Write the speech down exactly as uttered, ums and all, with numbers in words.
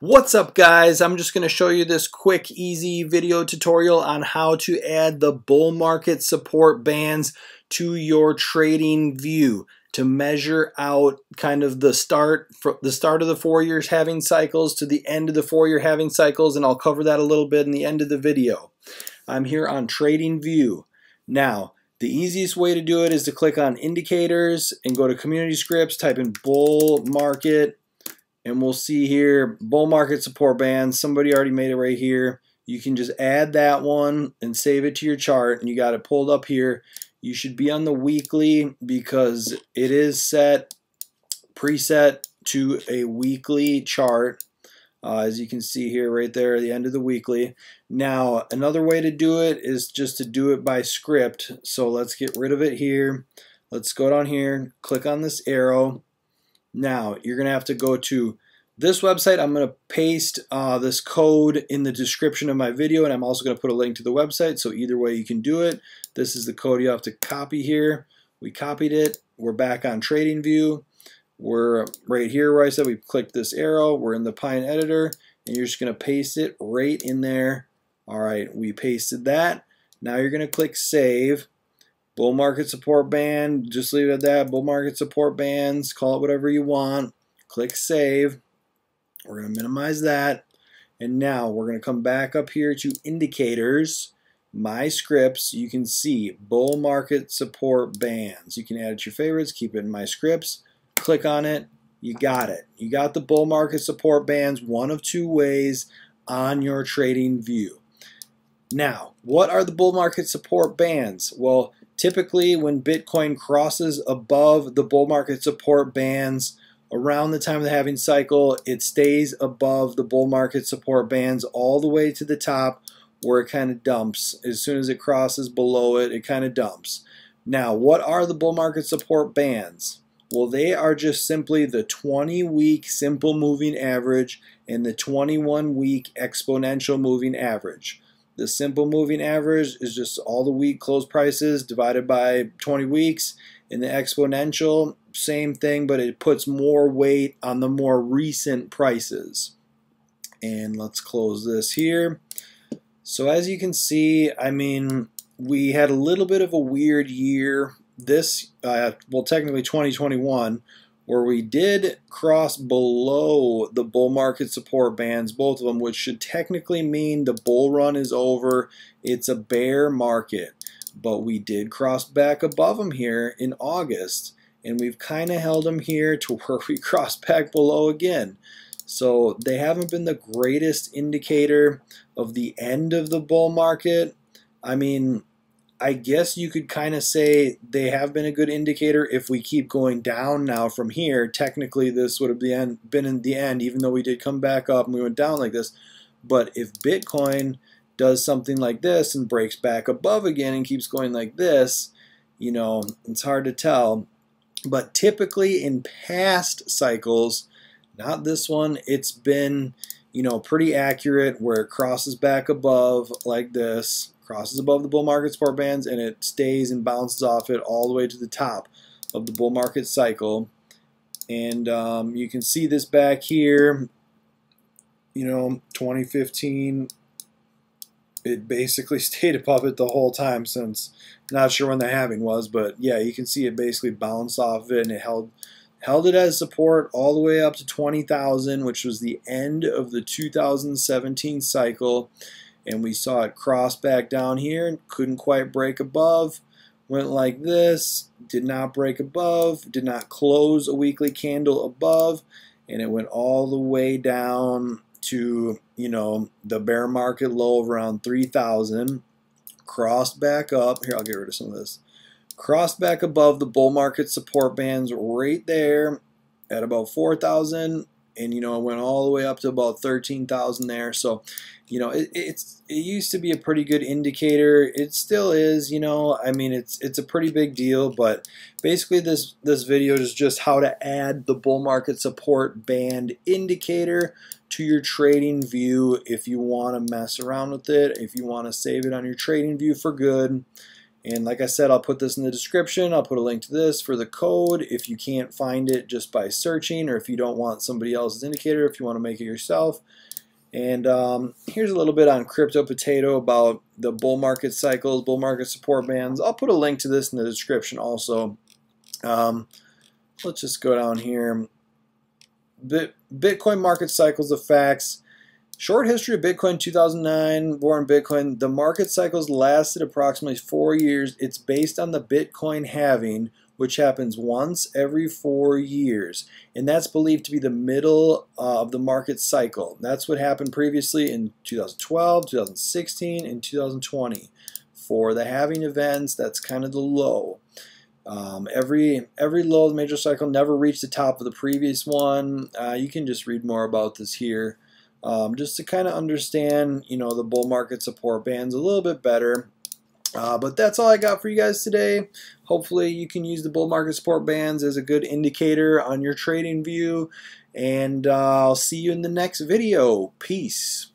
What's up, guys? I'm just going to show you this quick, easy video tutorial on how to add the bull market support bands to your trading view to measure out kind of the start the start of the four years halving cycles to the end of the four year halving cycles, and I'll cover that a little bit in the end of the video. I'm here on TradingView. Now, the easiest way to do it is to click on indicators and go to community scripts, type in bull market. And we'll see here, bull market support bands. Somebody already made it right here. You can just add that one and save it to your chart, and you got it pulled up here. You should be on the weekly because it is set, preset to a weekly chart. Uh, as you can see here, right there, the end of the weekly. Now, another way to do it is just to do it by script. So let's get rid of it here. Let's go down here, click on this arrow. Now, you're going to have to go to this website. I'm going to paste uh, this code in the description of my video, and I'm also going to put a link to the website, so either way you can do it. This is the code you have to copy here. We copied it. We're back on TradingView. We're right here where I said we clicked this arrow. We're in the Pine Editor, and you're just going to paste it right in there. All right, we pasted that. Now you're going to click Save. Bull market support band, just leave it at that, bull market support bands, call it whatever you want, click save. We're going to minimize that, and now we're going to come back up here to indicators, my scripts. You can see bull market support bands. You can add it to your favorites, keep it in my scripts, click on it, you got it. You got the bull market support bands one of two ways on your trading view. Now, what are the bull market support bands? Well, typically when Bitcoin crosses above the bull market support bands around the time of the halving cycle, it stays above the bull market support bands all the way to the top, where it kind of dumps. As soon as it crosses below it, it kind of dumps. Now, what are the bull market support bands? Well, they are just simply the twenty week simple moving average and the twenty-one week exponential moving average. The simple moving average is just all the week close prices divided by twenty weeks. And the exponential, same thing, but it puts more weight on the more recent prices. And let's close this here. So as you can see, I mean, we had a little bit of a weird year. This, uh, well, technically twenty twenty-one, where we did cross below the bull market support bands, both of them, which should technically mean the bull run is over. It's a bear market. But we did cross back above them here in August, and we've kind of held them here to where we crossed back below again. So they haven't been the greatest indicator of the end of the bull market. I mean, I guess you could kind of say they have been a good indicator if we keep going down now from here. Technically, this would have been in the end, even though we did come back up and we went down like this. But if Bitcoin does something like this and breaks back above again and keeps going like this, you know, it's hard to tell. But typically in past cycles, not this one, it's been, you know, pretty accurate where it crosses back above like this. Crosses above the bull market support bands, and it stays and bounces off it all the way to the top of the bull market cycle. And um, you can see this back here, you know, twenty fifteen, it basically stayed above it the whole time since, not sure when the halving was, but yeah, you can see it basically bounced off it, and it held held it as support all the way up to twenty thousand, which was the end of the two thousand seventeen cycle. And we saw it cross back down here and couldn't quite break above. Went like this, did not break above, did not close a weekly candle above, and it went all the way down to, you know, the bear market low of around three thousand. Crossed back up. Here, I'll get rid of some of this. Crossed back above the bull market support bands right there at about four thousand. And, you know, it went all the way up to about thirteen thousand there. So, you know, it, it's, it used to be a pretty good indicator. It still is, you know, I mean, it's it's a pretty big deal. But basically this, this video is just how to add the bull market support band indicator to your trading view if you want to mess around with it, if you want to save it on your trading view for good. And like I said, I'll put this in the description. I'll put a link to this for the code if you can't find it just by searching, or if you don't want somebody else's indicator, if you want to make it yourself. And um, here's a little bit on Crypto Potato about the bull market cycles, bull market support bands. I'll put a link to this in the description also. Um, let's just go down here. Bit Bitcoin market cycles, the facts. Short history of Bitcoin, two thousand nine, war on Bitcoin. The market cycles lasted approximately four years. It's based on the Bitcoin halving, which happens once every four years. And that's believed to be the middle of the market cycle. That's what happened previously in two thousand twelve, two thousand sixteen, and two thousand twenty. For the halving events, that's kind of the low. Um, every every low of the major cycle never reached the top of the previous one. Uh, you can just read more about this here. Um, just to kind of understand, you know, the bull market support bands a little bit better. Uh, but that's all I got for you guys today. Hopefully you can use the bull market support bands as a good indicator on your trading view. And uh, I'll see you in the next video. Peace.